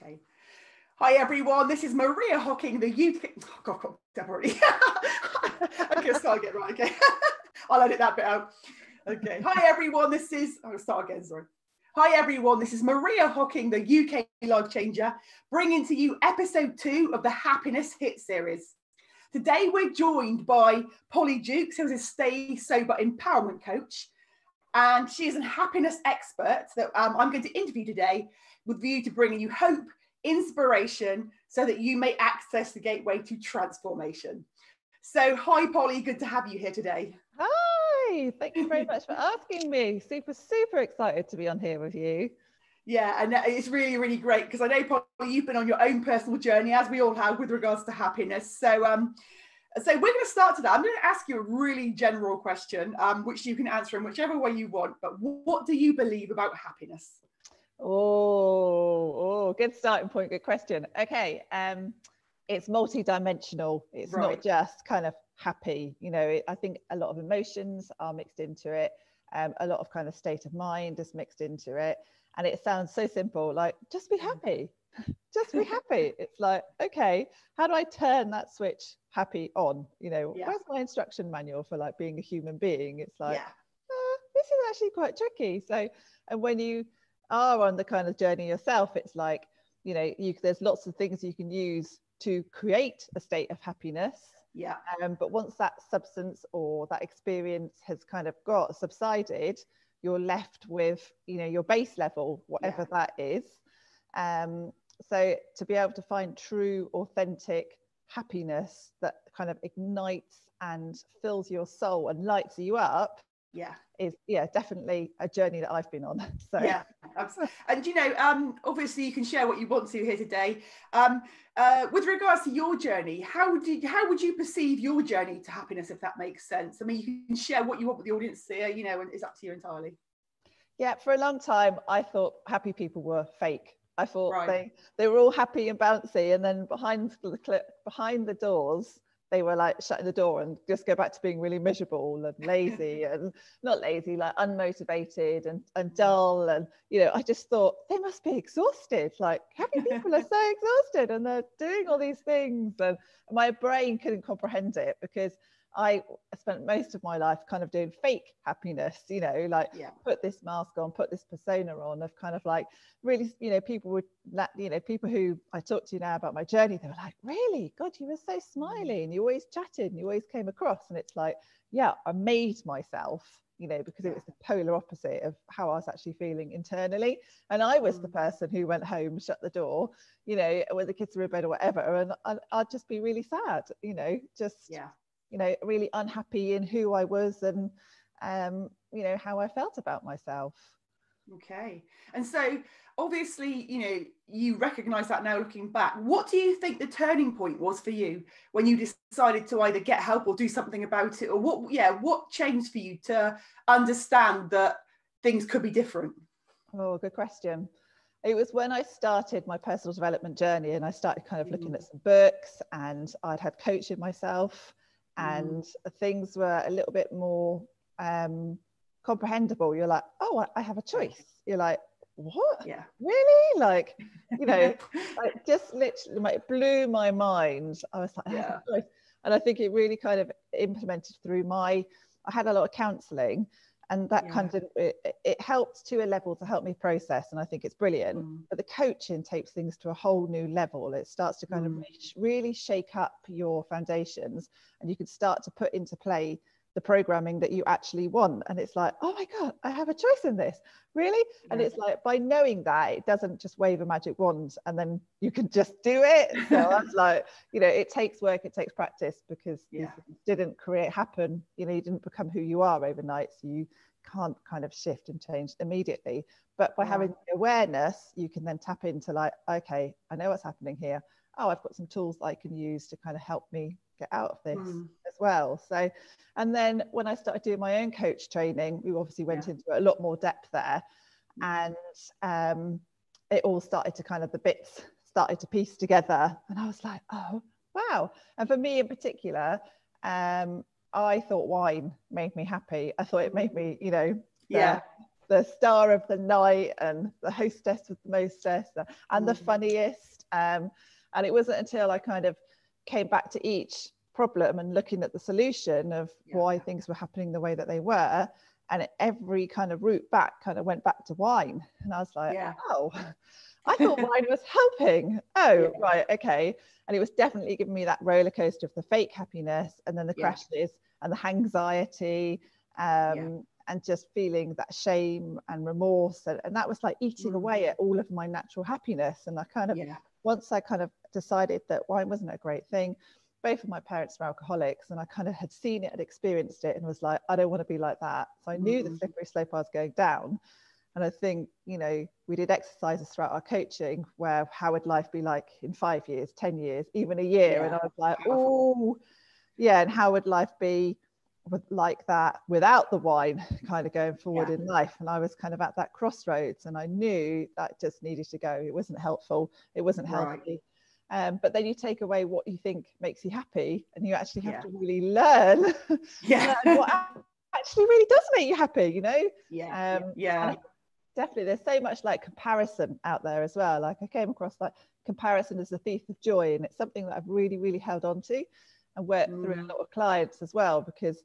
Okay. Hi everyone, this is Maria Hocking, the youth. Oh God, I've already. Okay, start again. Right, okay. I'll edit that bit out. Okay. Hi everyone, this is. I'll start again. Sorry. Hi everyone, this is Maria Hocking, the UK Life Changer, bringing to you episode 2 of the Happiness Hit series. Today we're joined by Polly Dukes, who is a Stay Sober Empowerment Coach, and she is a happiness expert that I'm going to interview today with a view to bringing you hope, inspiration, so that you may access the gateway to transformation. So hi Polly, good to have you here today. Hi, thank you very much for asking me. Super excited to be on here with you. Yeah, and it's really great, because I know Polly, you've been on your own personal journey, as we all have, with regards to happiness. So so we're going to start today. I'm going to ask you a really general question, which you can answer in whichever way you want, but what do you believe about happiness? Oh, good starting point, good question. Okay, it's multi-dimensional. It's right. Not just kind of happy, you know, I think a lot of emotions are mixed into it, a lot of kind of state of mind is mixed into it, and it sounds so simple, like just be happy. Just be happy. It's like, okay, how do I turn that switch happy on? You know, yeah. Where's my instruction manual for like being a human being? It's like, yeah. This is actually quite tricky. So, and when you are on the kind of journey yourself, it's like, you know, there's lots of things you can use to create a state of happiness. Yeah. But once that substance or that experience has kind of subsided, you're left with, you know, your base level, whatever yeah. that is. So to be able to find true, authentic happiness that kind of ignites and fills your soul and lights you up, yeah, is definitely a journey that I've been on. So yeah, absolutely. And you know, obviously you can share what you want to here today. With regards to your journey, how would you perceive your journey to happiness, if that makes sense? I mean, you can share what you want with the audience here, you know, and it's up to you entirely. Yeah, for a long time I thought happy people were fake. I thought right. they were all happy and bouncy, and then behind the doors they were like shutting the door and just go back to being really miserable and lazy and not lazy, like unmotivated and dull. And, you know, I just thought they must be exhausted. Like happy people are so exhausted and they're doing all these things. And my brain couldn't comprehend it, because I spent most of my life kind of doing fake happiness, you know, like yeah. put this mask on, put this persona on of kind of like really, you know, people who I talk to now about my journey, they were like, really? God, you were so smiley and you always chatted and you always came across. And it's like, yeah, I made myself, you know, because it was the polar opposite of how I was actually feeling internally. And I was the person who went home, shut the door, you know, when the kids were in bed or whatever. And I'd just be really sad, you know, just... yeah. you know, really unhappy in who I was and, you know, how I felt about myself. Okay. And so obviously, you know, you recognize that now looking back. What do you think the turning point was for you when you decided to either get help or do something about it? Or what changed for you to understand that things could be different? Oh, good question. It was when I started my personal development journey, and I started kind of looking at some books, and I'd had coaching myself. And things were a little bit more comprehensible. You're like, oh, I have a choice. You're like, what? Yeah. Really? Like, you know, like just literally, like, it blew my mind. I was like, yeah. I have a choice. And I think it really kind of implemented through I had a lot of counselling, and that yeah. kind of it helped to a level to help me process. And I think it's brilliant. But the coaching takes things to a whole new level. It starts to kind of really shake up your foundations, and you can start to put into play the programming that you actually want. And it's like, oh my God, I have a choice in this, really? Yeah. And it's like, by knowing that, it doesn't just wave a magic wand and then you can just do it. So that's like, you know, it takes work, it takes practice, because yeah. you didn't happen, you know, you didn't become who you are overnight, so you can't kind of shift and change immediately. But by having awareness, you can then tap into like, okay, I know what's happening here. Oh, I've got some tools I can use to kind of help me get out of this as well. So, and then when I started doing my own coach training, we obviously went into a lot more depth there, and it all started to kind of, the bits started to piece together, and I was like, oh wow. And for me in particular, I thought wine made me happy. I thought it made me, you know, the star of the night and the hostess with the mostess and the funniest. And it wasn't until I kind of came back to each problem and looking at the solution of why things were happening the way that they were, and every kind of route back kind of went back to wine. And I was like, oh, I thought wine was helping. Right, okay. And it was definitely giving me that roller coaster of the fake happiness and then the crashes and the anxiety, and just feeling that shame and remorse, and that was like eating away at all of my natural happiness. And I kind of once I kind of decided that wine wasn't a great thing. Both of my parents were alcoholics, and I kind of had seen it and experienced it and was like, I don't want to be like that. So I knew the slippery slope I was going down. And I think, you know, we did exercises throughout our coaching where how would life be like in 5 years, 10 years, even a year? And I was like, oh, and how would life be with, like that without the wine kind of going forward in life? And I was kind of at that crossroads, and I knew that just needed to go. It wasn't helpful. It wasn't healthy. But then you take away what you think makes you happy, and you actually have to really learn, learn what actually really does make you happy, you know? Definitely. There's so much like comparison out there as well. Like I came across like comparison is the thief of joy, and it's something that I've really, really held on to and worked through a lot of clients as well, because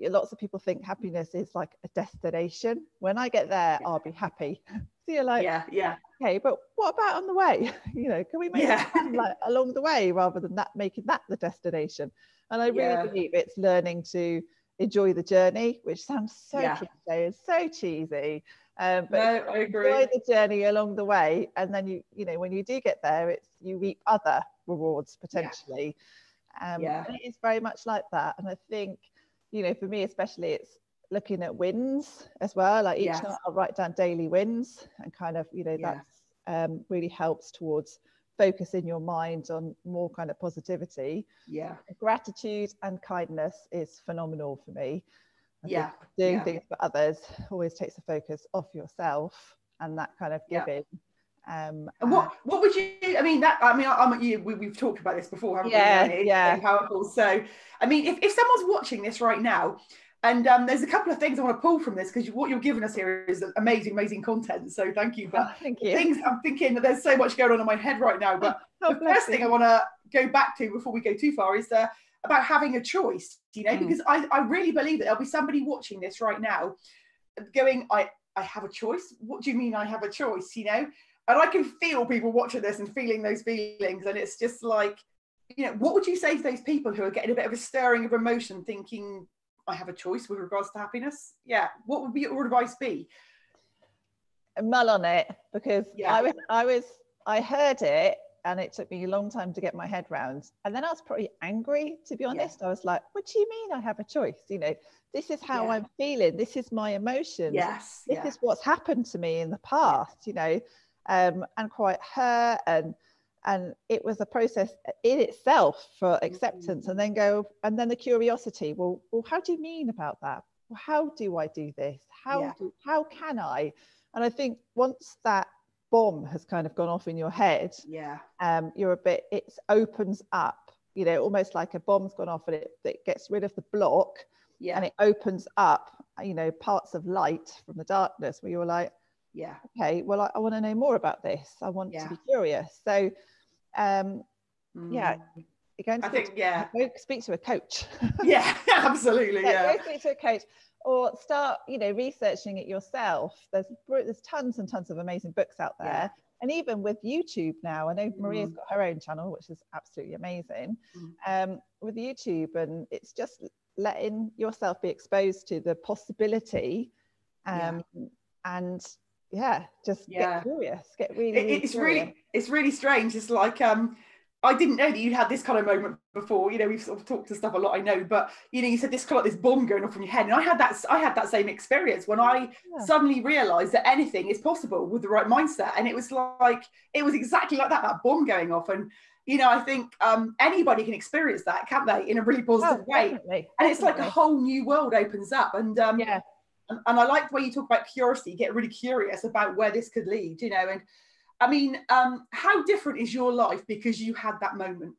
lots of people think happiness is like a destination. When I get there, I'll be happy. So you're like, okay, but what about on the way? You know, can we make it like along the way rather than that making that the destination? And I really believe it's learning to enjoy the journey, which sounds so cliche and so cheesy. But I agree. Enjoy the journey along the way, and then you know when you do get there, it's you reap other rewards potentially. And it is very much like that. And I think, you know, for me especially, it's looking at wins as well. Like each night I'll write down daily wins, and kind of, you know, that's really helps towards focusing your mind on more kind of positivity. Gratitude and kindness is phenomenal for me. Doing things for others always takes the focus off yourself, and that kind of giving. And what would you? We've talked about this before, haven't we? It's so powerful. So, I mean, if someone's watching this right now, and there's a couple of things I want to pull from this, because what you're giving us here is amazing, amazing content. So thank you. But thank you. Things I'm thinking that there's so much going on in my head right now. But the first thing I want to go back to before we go too far is about having a choice. You know, because I really believe that there'll be somebody watching this right now, going, I have a choice. What do you mean I have a choice? You know. And I can feel people watching this and feeling those feelings. And it's just like, you know, what would you say to those people who are getting a bit of a stirring of emotion, thinking, I have a choice with regards to happiness? Yeah. What would your advice be? Mull on it, because I heard it, and it took me a long time to get my head round. And then I was pretty angry, to be honest. I was like, what do you mean I have a choice? You know, this is how I'm feeling. This is my emotions. This is what's happened to me in the past, you know. And quite hurt, and it was a process in itself for acceptance, and then then the curiosity, well how do you mean about that? Well, how do I do this? How can I? And I think once that bomb has kind of gone off in your head, you're a bit, it opens up, you know, almost like a bomb's gone off, and it gets rid of the block, and it opens up, you know, parts of light from the darkness where you're like, okay, well, I want to know more about this. I want to be curious. So, you're going to speak to a coach. Yeah, absolutely. Go speak to a coach, or start, you know, researching it yourself. There's tons and tons of amazing books out there. Yeah. And even with YouTube now, I know Maria's got her own channel, which is absolutely amazing, with YouTube. And it's just letting yourself be exposed to the possibility and get curious, get really curious. It's really strange. It's like I didn't know that you had this kind of moment before. You know, we've sort of talked to stuff a lot, I know, but you know, you said this kind of like this bomb going off from your head, and I had that same experience when I suddenly realized that anything is possible with the right mindset. And it was like, it was exactly like that bomb going off. And you know, I think anybody can experience that, can't they, in a really positive way. Definitely. And it's like a whole new world opens up. And And I like the way you talk about curiosity, get really curious about where this could lead, you know. And I mean, how different is your life because you had that moment?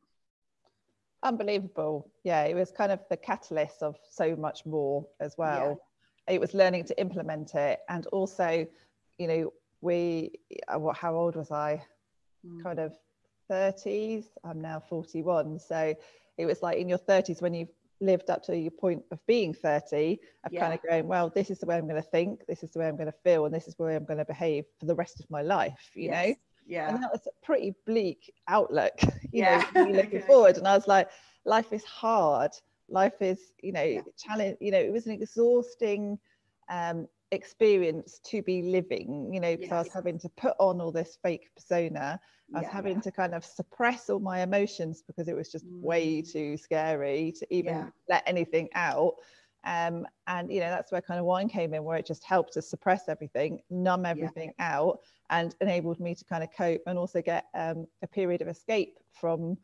Unbelievable. Yeah, it was kind of the catalyst of so much more as well. it was learning to implement it. And also, you know, how old was I? Kind of 30s. I'm now 41. So it was like in your 30s, when you've lived up to your point of being 30, of kind of going, well, this is the way I'm going to think, this is the way I'm going to feel, and this is the way I'm going to behave for the rest of my life, you know? Yeah. And that was a pretty bleak outlook, you know, really looking forward. And I was like, life is hard. Life is, you know, challenge, you know, it was an exhausting experience to be living, you know, because I was having to put on all this fake persona. I was having to kind of suppress all my emotions because it was just way too scary to even let anything out. And, you know, that's where kind of wine came in, where it just helped to suppress everything, numb everything out, and enabled me to kind of cope and also get a period of escape from,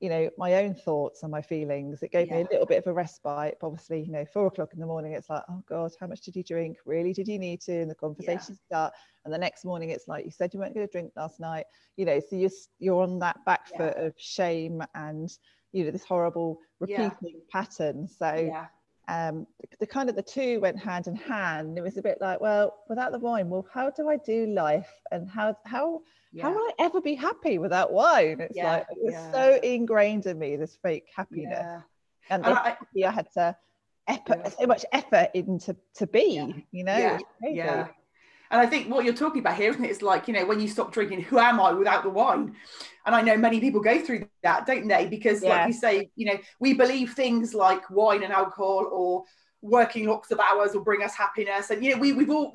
you know, my own thoughts and my feelings. It gave me a little bit of a respite. But obviously, you know, 4 o'clock in the morning, it's like, oh God, how much did you drink? Really, did you need to? And the conversations start. And the next morning, it's like, you said you weren't going to drink last night. You know, so you're on that back foot of shame and, you know, this horrible repeating pattern. So the kind of the two went hand in hand. It was a bit like, well, without the wine, well, how do I do life? And how will I ever be happy without wine? It's like, it was so ingrained in me, this fake happiness. And I had to so much effort into to be, you know? Yeah. And I think what you're talking about here, isn't it? It's like, you know, when you stop drinking, who am I without the wine? And I know many people go through that, don't they? Because like you say, you know, we believe things like wine and alcohol or working lots of hours will bring us happiness. And, you know, we've all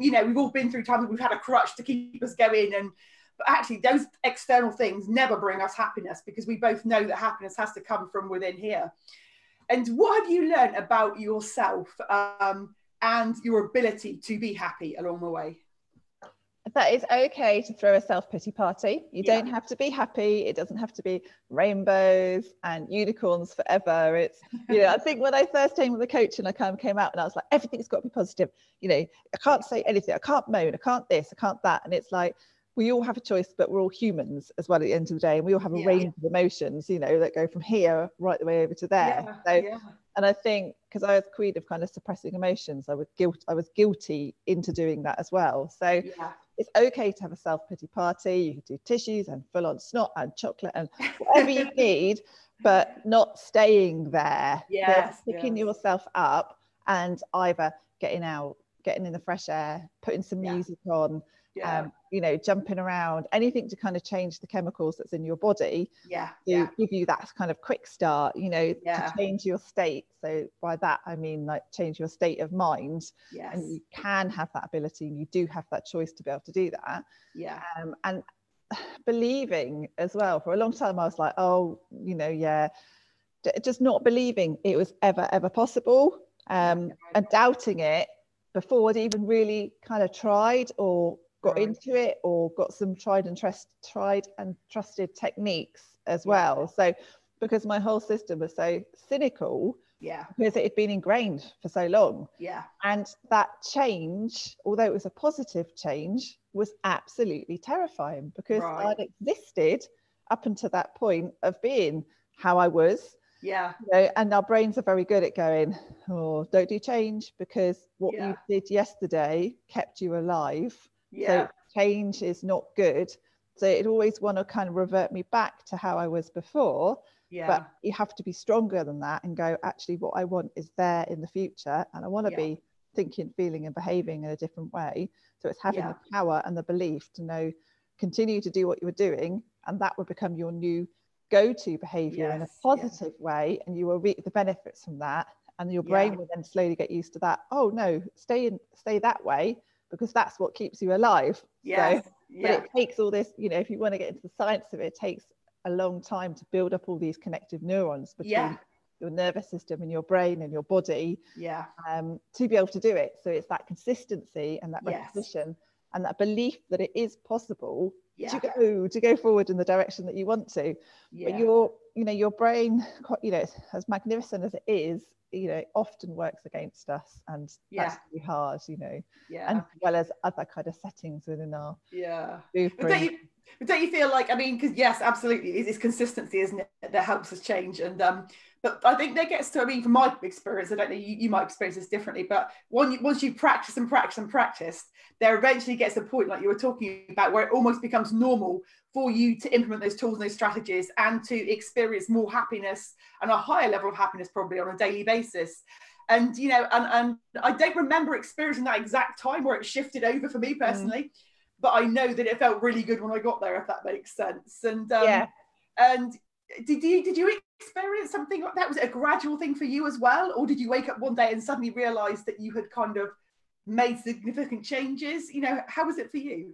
been through times we've had a crutch to keep us going. And but actually those external things never bring us happiness, because we both know that happiness has to come from within here. And what have you learned about yourself and your ability to be happy along the way? That it's okay to throw a self-pity party. You don't have to be happy. It doesn't have to be rainbows and unicorns forever. It's, you know, I think when I first came with a coach and I kind of came out and I was like, everything's got to be positive. You know, I can't say anything. I can't moan. I can't this. I can't that. And it's like, we all have a choice, but we're all humans as well at the end of the day. And we all have a range of emotions, you know, that go from here right the way over to there. And I think because I was queen of kind of suppressing emotions, I was guilty into doing that as well. So it's okay to have a self-pity party. You can do tissues and full-on snot and chocolate and whatever you need, but not staying there. Yeah, picking yourself up and either getting out, getting in the fresh air, putting some music on, you know, jumping around, anything to kind of change the chemicals that's in your body to give you that kind of quick start, you know, to change your state. So by that I mean like change your state of mind, and you can have that ability and you do have that choice to be able to do that. And believing as well. For a long time I was like, oh, you know, just not believing it was ever possible, and doubting it before I'd even really kind of tried or got into it, or got some tried and trusted techniques as well. So because my whole system was so cynical, because it had been ingrained for so long, and that change, although it was a positive change, was absolutely terrifying, because I'd existed up until that point of being how I was. You know, and our brains are very good at going, oh, don't do change, because what you did yesterday kept you alive. So change is not good. So it always want to kind of revert me back to how I was before. But you have to be stronger than that and go, actually, what I want is there in the future. And I want to be thinking, feeling and behaving in a different way. So it's having the power and the belief to know, continue to do what you were doing. And that would become your new go-to behavior in a positive way. And you will reap the benefits from that. And your brain will then slowly get used to that. Oh, no, stay that way, because that's what keeps you alive. But it takes all this, you know, if you want to get into the science of it, it takes a long time to build up all these connective neurons between your nervous system and your brain and your body to be able to do it. So it's that consistency and that repetition and that belief that it is possible to go forward in the direction that you want to. But your brain, you know, as magnificent as it is, you know, it often works against us, and that's really hard, you know, and as well as other kind of settings within our blueprint. But don't you feel like, I mean, because yes, absolutely, it's consistency, isn't it, that helps us change. And But I think that gets to, I mean, from my experience, I don't know, you might experience this differently, but once you practice and practice and practice, there eventually gets a point, like you were talking about, where it almost becomes normal for you to implement those tools and those strategies and to experience more happiness and a higher level of happiness probably on a daily basis. And, you know, and I don't remember experiencing that exact time where it shifted over for me personally, but I know that it felt really good when I got there, if that makes sense. And and did you experience something like that? Was it a gradual thing for you as well, or did you wake up one day and suddenly realize that you had kind of made significant changes? You know, how was it for you?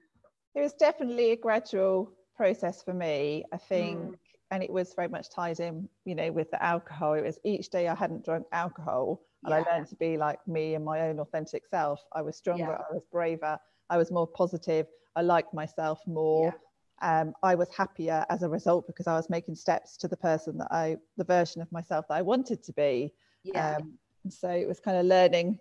It was definitely a gradual process for me, I think, and it was very much tied in, you know, with the alcohol. It was each day I hadn't drunk alcohol, and I learned to be like me and my own authentic self. I was stronger, I was braver, I was more positive, I liked myself more. I was happier as a result, because I was making steps to the person that the version of myself that I wanted to be. So it was kind of learning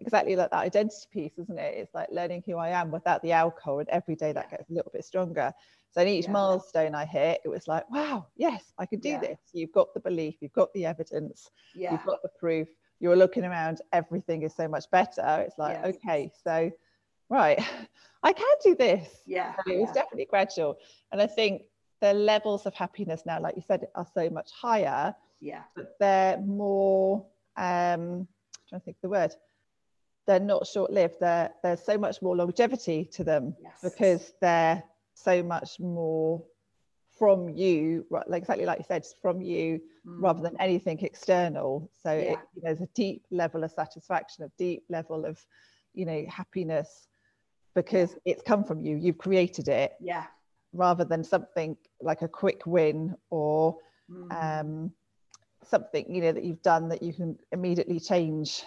exactly like that identity piece, isn't it? It's like learning who I am without the alcohol, and every day that gets a little bit stronger. So in each milestone I hit, it was like, wow, yes, I could do this. You've got the belief, you've got the evidence, you've got the proof, you're looking around, everything is so much better. It's like, okay, so right, I can do this. It was definitely gradual, and I think the levels of happiness now, like you said, are so much higher, but they're more they're not short-lived. There's so much more longevity to them, because they're so much more from you, like exactly like you said, from you rather than anything external. So it, you know, there's a deep level of satisfaction, a deep level of, you know, happiness, because it's come from you, you've created it, rather than something like a quick win or something, you know, that you've done that you can immediately change,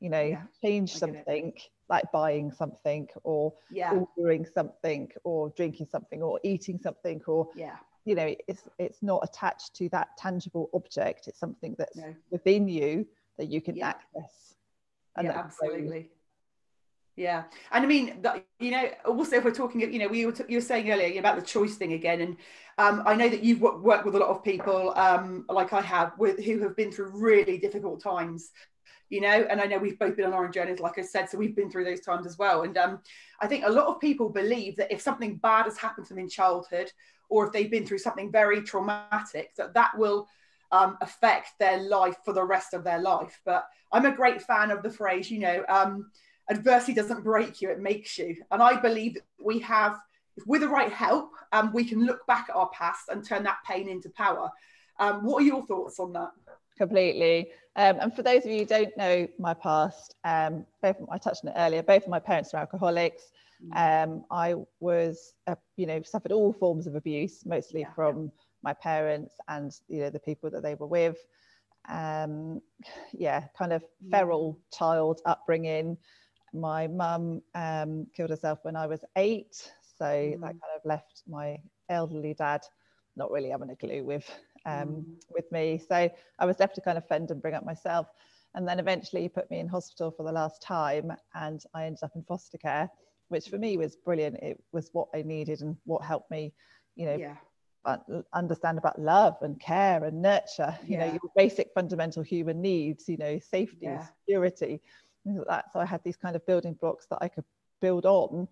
you know, change something, like buying something or ordering something or drinking something or eating something, or you know, it's not attached to that tangible object. It's something that's within you that you can access. And absolutely. Yeah. And I mean, you know, also if we're talking, you know, you were saying earlier about the choice thing again. And I know that you've worked with a lot of people like I have, who have been through really difficult times, you know, and I know we've both been on our own journeys, like I said, so we've been through those times as well. And I think a lot of people believe that if something bad has happened to them in childhood, or if they've been through something very traumatic, that will affect their life for the rest of their life. But I'm a great fan of the phrase, you know, adversity doesn't break you, it makes you. And I believe that we have, with the right help, we can look back at our past and turn that pain into power. What are your thoughts on that? Completely. And for those of you who don't know my past, I touched on it earlier, both of my parents are alcoholics. I was, you know, suffered all forms of abuse, mostly from my parents and, you know, the people that they were with. Kind of feral child upbringing. My mum killed herself when I was 8, so that kind of left my elderly dad not really having a clue with me. So I was left to kind of fend and bring up myself, and then eventually he put me in hospital for the last time, and I ended up in foster care, which for me was brilliant. It was what I needed and what helped me, you know, understand about love and care and nurture, you know, your basic fundamental human needs, you know, safety, security, things like that. So I had these kind of building blocks that I could build on.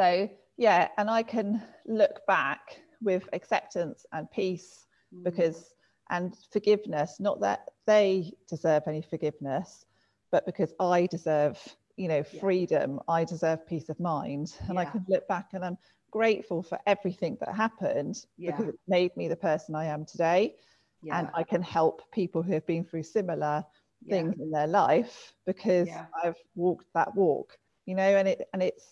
And I can look back with acceptance and peace, because, and forgiveness, not that they deserve any forgiveness, but because I deserve, you know, freedom, I deserve peace of mind. And I can look back and I'm grateful for everything that happened, because it made me the person I am today. And I can help people who have been through similar things in their life, because I've walked that walk, you know, and it's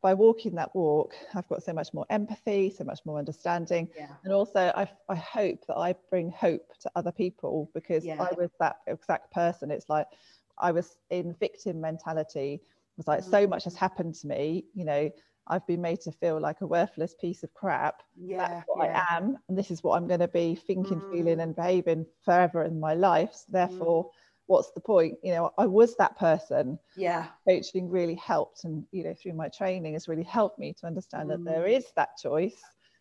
by walking that walk, I've got so much more empathy, so much more understanding. And also I hope that I bring hope to other people, because I was that exact person. It's like I was in victim mentality. It was like so much has happened to me, you know, I've been made to feel like a worthless piece of crap. That's what I am. And this is what I'm going to be thinking, feeling and behaving forever in my life. So therefore, what's the point? You know, I was that person. Coaching really helped. And, you know, through my training has really helped me to understand that there is that choice.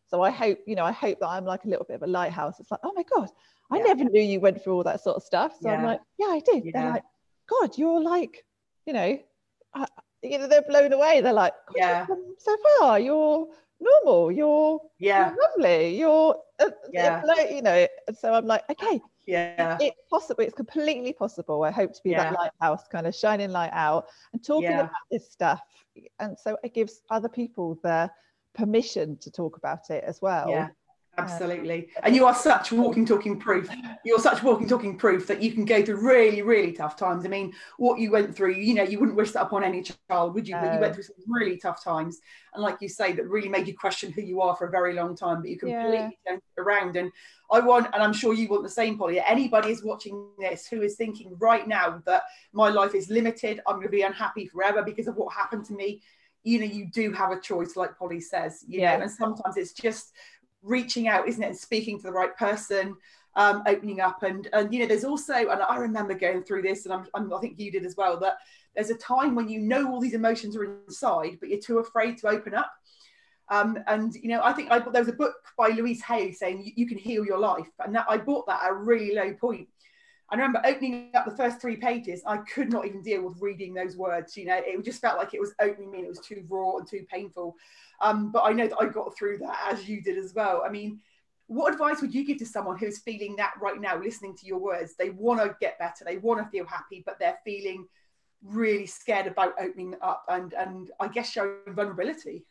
So I hope, you know, I hope that I'm like a little bit of a lighthouse. It's like, oh my God, I never knew you went through all that sort of stuff. So I'm like, yeah, I did. They're like, God, you're like, you know, they're blown away. They're like, God, so far, you're normal, you're lovely, you're, you know. So I'm like, okay, it's possible, it's completely possible. I hope to be that lighthouse, kind of shining light out and talking about this stuff. And so it gives other people the permission to talk about it as well. Yeah, absolutely. And you are such walking, talking proof. You're such walking, talking proof that you can go through really, really tough times. I mean, what you went through, you know, you wouldn't wish that upon any child, would you? But you went through some really tough times. And like you say, that really made you question who you are for a very long time, but you completely turned it around. And I want, and I'm sure you want the same, Polly, anybody is watching this who is thinking right now that my life is limited, I'm going to be unhappy forever because of what happened to me. You know, you do have a choice, like Polly says, you know, and sometimes it's just reaching out, isn't it, and speaking to the right person, opening up. And you know, there's also, and I remember going through this, and I think you did as well, that there's a time when you know all these emotions are inside, but you're too afraid to open up. And, you know, I think there was a book by Louise Hay saying you can heal your life. And that, I bought that at a really low point. I remember opening up the first 3 pages, I could not even deal with reading those words, you know, it just felt like it was opening me and it was too raw and too painful. But I know that I got through that, as you did as well. I mean, what advice would you give to someone who's feeling that right now, listening to your words? They want to get better, they want to feel happy, but they're feeling really scared about opening up and I guess showing vulnerability.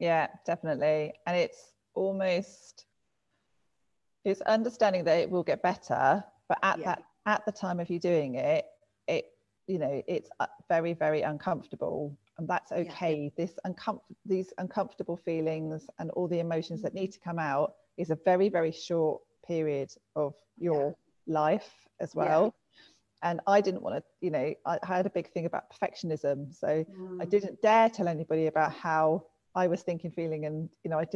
Yeah, definitely. And it's understanding that it will get better. But at the time of you doing it, you know, it's very, very uncomfortable, and that's okay. Yeah. These uncomfortable feelings and all the emotions that need to come out is a very, very short period of your life as well. Yeah. And I didn't want to, you know, I had a big thing about perfectionism, so I didn't dare tell anybody about how I was thinking, feeling, and, you know, I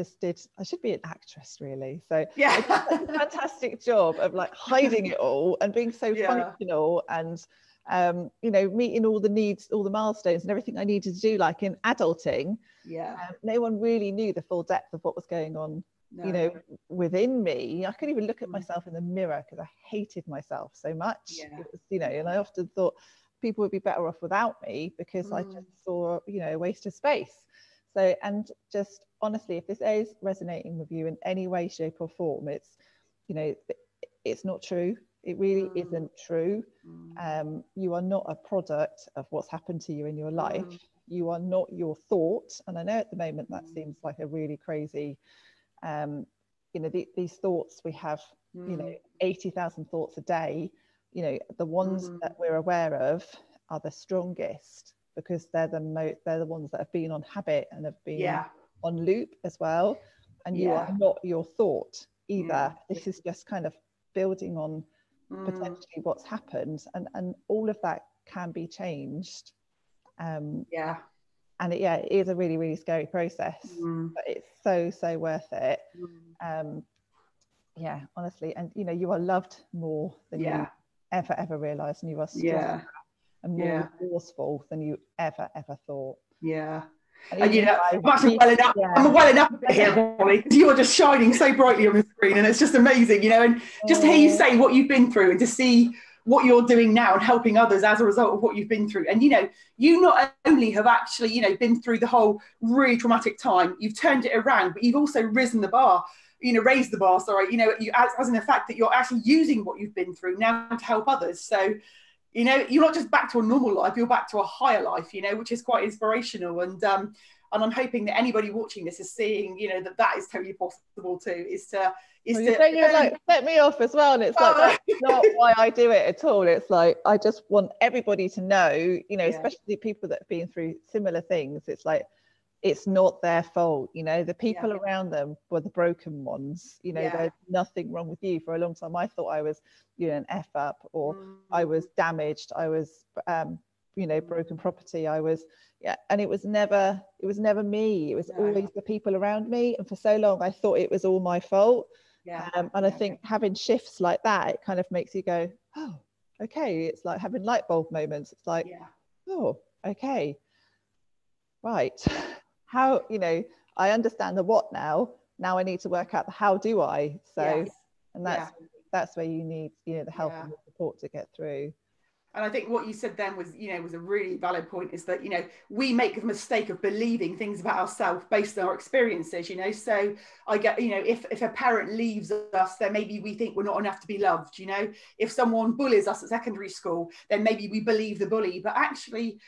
should be an actress, really. So I did a fantastic job of like hiding it all and being so functional and, you know, meeting all the needs, all the milestones and everything I needed to do, like in adulting. Yeah. No one really knew the full depth of what was going on, you know, within me. I couldn't even look at myself in the mirror because I hated myself so much, it was, you know, and I often thought people would be better off without me because I just saw, you know, a waste of space. So, and just honestly, if this is resonating with you in any way, shape or form, it's, you know, it's not true. It really isn't true. You are not a product of what's happened to you in your life. You are not your thought. And I know at the moment that seems like a really crazy, you know, these thoughts we have, you know, 80,000 thoughts a day. You know, the ones that we're aware of are the strongest, because they're the ones that have been on habit and have been on loop as well. And you are not your thought either. This is just kind of building on potentially what's happened, and all of that can be changed. And it is a really, really scary process, but it's so, so worth it. Yeah, honestly. And you know, you are loved more than you ever realised, and you are strong and more resourceful than you ever thought. Yeah. And you know, I'm well enough here, Polly, because you are just shining so brightly on the screen, and it's just amazing, you know, and just to hear you say what you've been through and to see what you're doing now and helping others as a result of what you've been through. And, you know, you not only have actually, you know, been through the whole really traumatic time, you've turned it around, but you've also raised the bar, sorry, you know, as in the fact that you're actually using what you've been through now to help others. So, you know, you're not just back to a normal life, you're back to a higher life, you know, which is quite inspirational. And I'm hoping that anybody watching this is seeing, you know, that is totally possible too, you're like, set me off as well. And it's like, that's not why I do it at all. It's like, I just want everybody to know, you know, especially people that have been through similar things. It's like, it's not their fault, you know, the people around them were the broken ones, you know, there's nothing wrong with you. For a long time I thought I was, you know, an F up, or I was damaged, I was you know, broken property, I was and it was never me, it was always the people around me. And for so long I thought it was all my fault. And I think having shifts like that, it kind of makes you go, oh okay, it's like having light bulb moments. It's like, oh okay, right. How, you know, I understand the what now, now I need to work out how do I. So yes. And that's where you need, the help and the support to get through. And I think what you said then was, was a really valid point, is that, we make the mistake of believing things about ourselves based on our experiences, So I get, if a parent leaves us, then maybe we think we're not enough to be loved, If someone bullies us at secondary school, then maybe we believe the bully. But actually,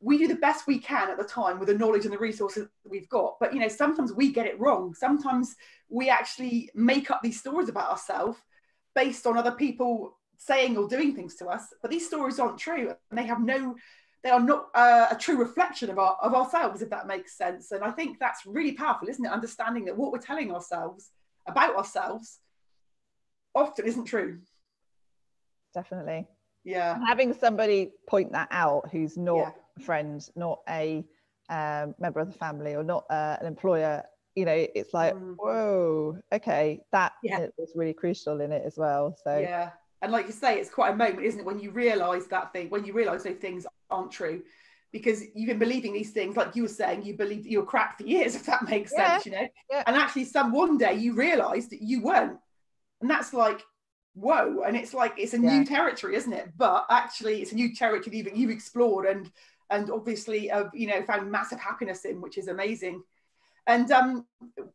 we do the best we can at the time with the knowledge and the resources that we've got. But, sometimes we get it wrong. Sometimes we actually make up these stories about ourselves based on other people saying or doing things to us, but these stories aren't true, and they are not a true reflection of ourselves, if that makes sense. And I think that's really powerful, isn't it? Understanding that what we're telling ourselves about ourselves often isn't true. Definitely. Yeah. And having somebody point that out who's not a friend, not a member of the family, or not an employer, it's like, whoa, okay, that was really crucial in it as well. So yeah. And like you say, it's quite a moment, isn't it, when you realise when you realise those things aren't true, because you've been believing these things, like you were saying, you believed you were crap for years, if that makes sense, Yeah. And actually, one day you realise that you weren't, and that's like, whoa, and it's like it's a new territory, isn't it? But actually, it's a new territory that you've explored and obviously, found massive happiness in, which is amazing. And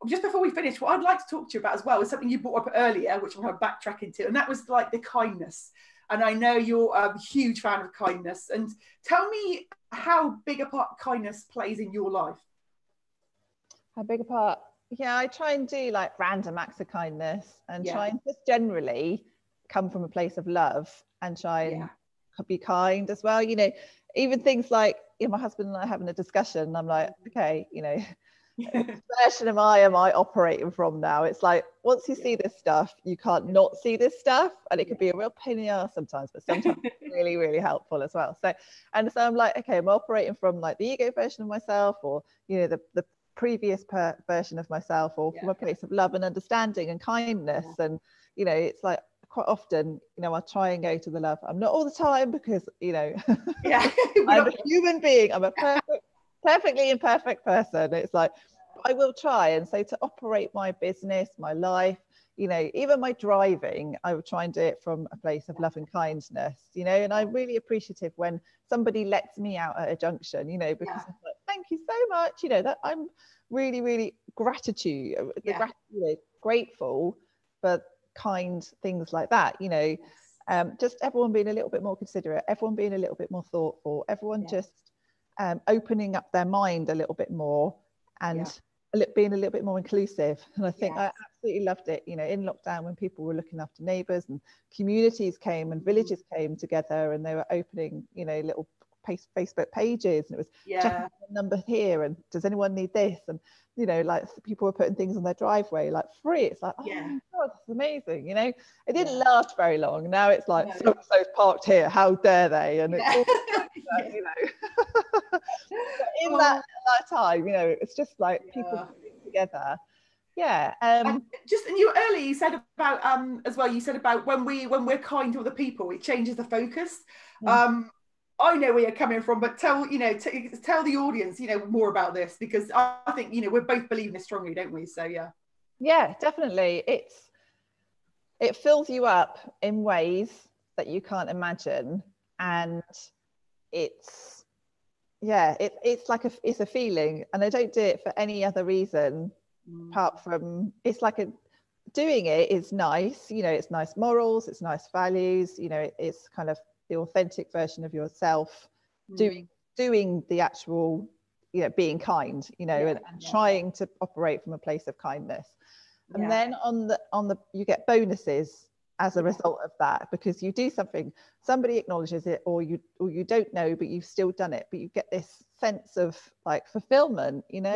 just before we finish, what I'd like to talk to you about as well is something you brought up earlier, which I'm going to backtrack into, and that was like the kindness. And I know you're a huge fan of kindness. And tell me how big a part kindness plays in your life. How big a part? Yeah, I try and do like random acts of kindness and try and just generally come from a place of love and try and be kind as well. Even things like my husband and I having a discussion, and I'm like, okay, version of am I operating from now? It's like, once you see this stuff, you can't not see this stuff, and it could be a real pain in the ass sometimes, but sometimes it's really, really helpful as well. So I'm like, okay, I'm operating from like the ego version of myself, or the previous version of myself, or from a place of love and understanding and kindness. And it's like, quite often, I try and go to the love. I'm not all the time, because I'm a human being, I'm a perfectly imperfect person. It's like, I will try, and so to operate my business, my life, even my driving, I will try and do it from a place of love and kindness, and I'm really appreciative when somebody lets me out at a junction, because I'm like, thank you so much, that I'm really, really grateful for kind things like that, just everyone being a little bit more considerate, everyone being a little bit more thoughtful, everyone just opening up their mind a little bit more, and being a little bit more inclusive. And I think I absolutely loved it, in lockdown, when people were looking after neighbours, and communities came and villages came together, and they were opening little Facebook pages, and it was checking the number here, and does anyone need this, and like people were putting things on their driveway like free. It's like, oh my God, that's amazing. It didn't last very long. Now it's like, so and so's parked here, how dare they. And it's all in that time, it's just like people together. And you earlier you said about as well, you said about when we're kind to other people, it changes the focus. I know where you're coming from, but tell the audience more about this, because I think we're both believing this strongly, don't we? So yeah, definitely, it fills you up in ways that you can't imagine, and it's a feeling, and I don't do it for any other reason apart from it's like doing it is nice, it's nice morals, it's nice values, it's kind of the authentic version of yourself, doing the actual being kind, and trying to operate from a place of kindness. And then on the you get bonuses as a result of that, because you do something, somebody acknowledges it, or you don't know, but you've still done it, but you get this sense of like fulfillment, in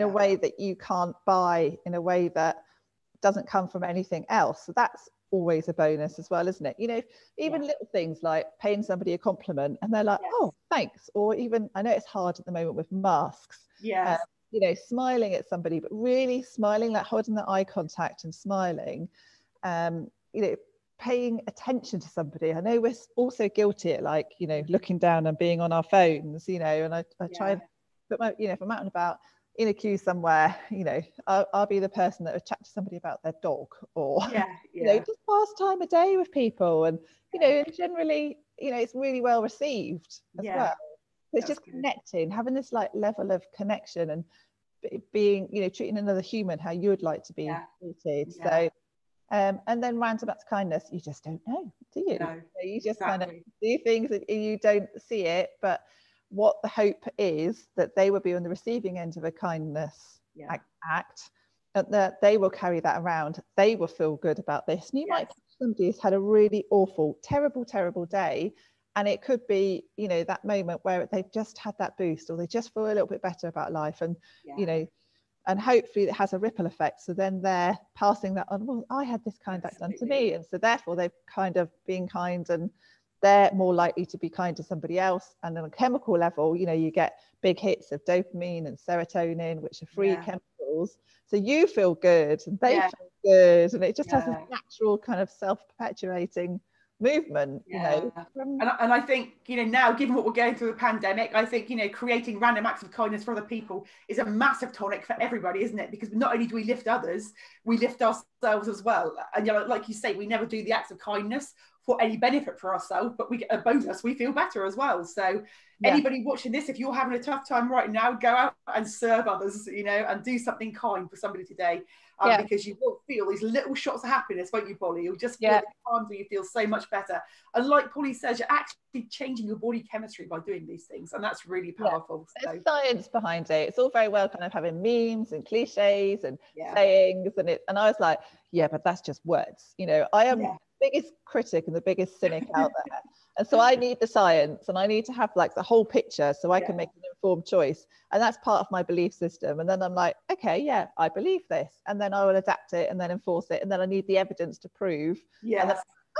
a way that you can't buy, in a way that doesn't come from anything else. So that's always a bonus as well, isn't it? Even little things like paying somebody a compliment, and they're like, oh, thanks. Or even, I know it's hard at the moment with masks, smiling at somebody, but really smiling, like holding the eye contact and smiling, paying attention to somebody. I know we're also guilty at like, looking down and being on our phones, and I try and put my, if I'm out and about, in a queue somewhere, you know, I'll be the person that would chat to somebody about their dog, or you know, just pass time a day with people, and you know, and generally, you know, it's really well received as well. It's just connecting, having this like level of connection, and being, you know, treating another human how you would like to be treated. So and then roundabouts kindness, you just don't know, do you? No, so you just kind of do things and you don't see it, but what the hope is that they will be on the receiving end of a kindness act, and that they will carry that around, they will feel good about this. And you might catch somebody who's had a really awful, terrible day, and it could be, you know, that moment where they've just had that boost, or they just feel a little bit better about life, and you know, and hopefully it has a ripple effect. So then they're passing that on. Well, I had this kind act done to me, and so therefore they've kind of been kind, and they're more likely to be kind to somebody else. And on a chemical level, you know, you get big hits of dopamine and serotonin, which are free chemicals. So you feel good, and they feel good, and it just has a natural kind of self-perpetuating movement, you know. And I think, you know, now given what we're going through, the pandemic, I think, you know, creating random acts of kindness for other people is a massive tonic for everybody, isn't it? Because not only do we lift others, we lift ourselves as well. And you know, like you say, we never do the acts of kindness for any benefit for ourselves, but we get a bonus, we feel better as well. So anybody watching this, if you're having a tough time right now, go out and serve others, you know, and do something kind for somebody today, because you will feel these little shots of happiness, won't you, Polly? You'll just feel the times where you feel so much better. And like Polly says, you're actually changing your body chemistry by doing these things, and that's really powerful. There's science behind it. It's all very well kind of having memes and cliches and sayings, and I was like, yeah, but that's just words, you know. I am biggest critic and the biggest cynic out there, and so I need the science, and I need to have like the whole picture so I can make an informed choice. And that's part of my belief system. And then I'm like, okay, yeah, I believe this, and then I will adapt it and then enforce it, and then I need the evidence to prove and then,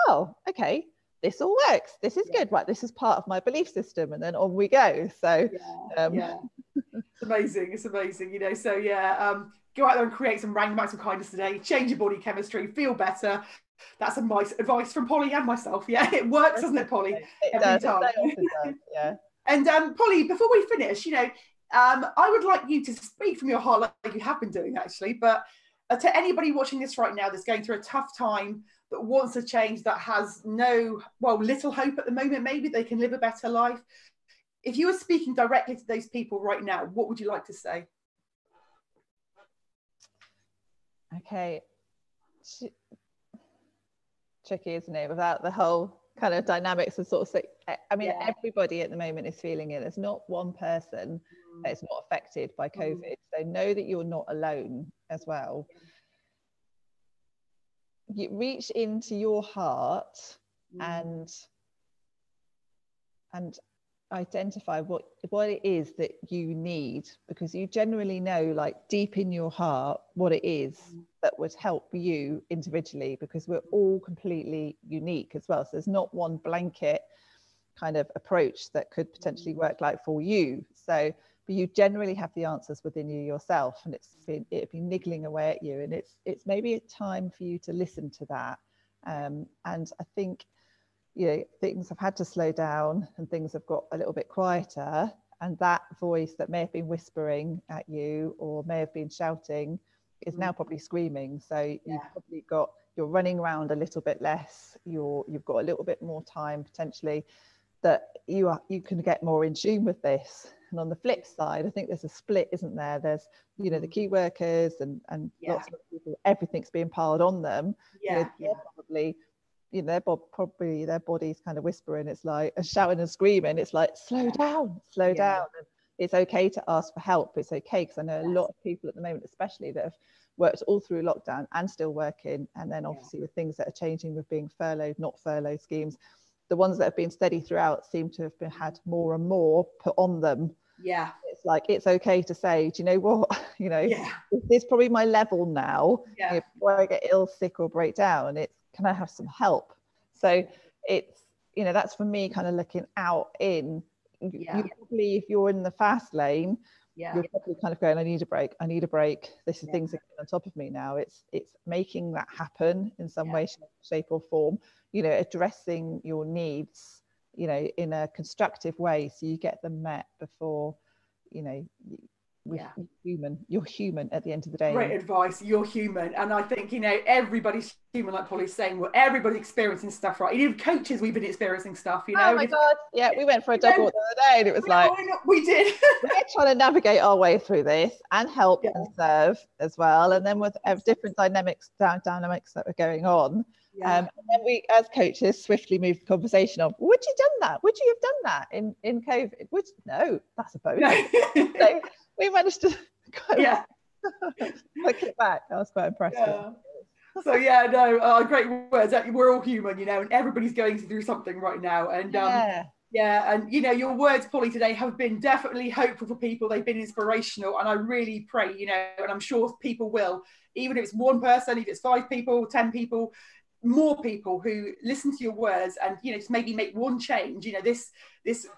oh, okay, this all works, this is good, right, this is part of my belief system, and then on we go. So it's amazing, it's amazing, you know. So go out there and create some random acts of kindness today, change your body chemistry, feel better. That's some nice advice from Polly and myself. Yeah, it works, doesn't it, Polly? It does. It does. Yeah. And Polly, before we finish, you know, I would like you to speak from your heart, like you have been doing actually, but to anybody watching this right now that's going through a tough time, that wants a change, that has little hope at the moment, maybe they can live a better life. If you were speaking directly to those people right now, what would you like to say? Okay. Tricky, isn't it, without the whole kind of dynamics and sort of, I mean, everybody at the moment is feeling it. There's not one person that's not affected by COVID. So know that you're not alone as well. You reach into your heart and identify what it is that you need, because you generally know, like deep in your heart, what it is that would help you individually, because we're all completely unique as well. So there's not one blanket kind of approach that could potentially work like for you. So but you generally have the answers within you yourself, and it'd be niggling away at you, and it's maybe a time for you to listen to that. And I think, you know, things have had to slow down and things have got a little bit quieter, and that voice that may have been whispering at you or may have been shouting is now probably screaming. So you've probably got, you're running around a little bit less, you've got a little bit more time potentially, that you can get more in tune with this. And on the flip side, I think there's a split, isn't there? There's, you know, the key workers and lots of people, everything's being piled on them. Probably their body's kind of whispering, it's like, and shouting and screaming, it's like, slow down. And it's okay to ask for help. It's okay, because I know a lot of people at the moment, especially that have worked all through lockdown and still working, and then obviously with things that are changing, with being furloughed, not furloughed schemes, the ones that have been steady throughout seem to have been had more and more put on them. Yeah, it's like, it's okay to say, do you know what, you know, this is probably my level now, you know, before I get ill, sick or break down, it's, can I have some help? So it's, you know, that's for me kind of looking out in. You probably, if you're in the fast lane, you're probably kind of going, I need a break, this is things that are on top of me now. It's making that happen in some way, shape or form, you know, addressing your needs, you know, in a constructive way, so you get them met before, you know, You're human. You're human at the end of the day. Great advice. You're human. And I think, you know, everybody's human, like Polly's saying. Well, everybody's experiencing stuff, right? Even coaches, we've been experiencing stuff, you know. Oh my God. Yeah, we went for a dog walk the other day and it was like, we did. We're trying to navigate our way through this and help and serve as well. And then with different dynamics that were going on. Yeah. And then we, as coaches, swiftly moved the conversation on, would you done that? Would you have done that in COVID? No, that's a bonus. So we managed to look it back. I was quite impressed. Yeah. So great words. We're all human, you know, and everybody's going through something right now. And and you know, your words, Polly, today have been definitely hopeful for people. They've been inspirational, and I really pray, you know, and I'm sure people will, even if it's one person, if it's 5 people, 10 people, more people who listen to your words and, you know, just maybe make one change. You know, this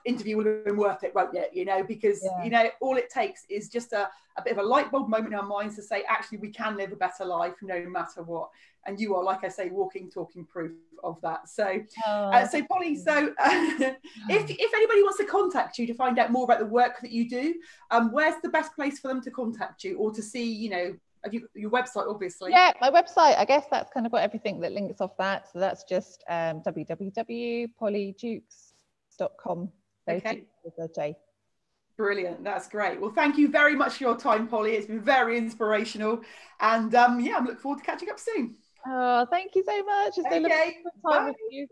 interview will have been worth it, won't it? You know, because, you know, all it takes is just a bit of a light bulb moment in our minds to say, actually, we can live a better life no matter what. And you are, like I say, walking, talking proof of that. So, so Polly, so if anybody wants to contact you to find out more about the work that you do, where's the best place for them to contact you or to see, you know, your website, obviously. Yeah, my website, I guess that's kind of got everything that links off that. So that's just www.pollyjukes.com. Okay. Brilliant. That's great. Well, thank you very much for your time, Polly. It's been very inspirational. And I'm looking forward to catching up soon. Oh, thank you so much. It's been a lovely time with you.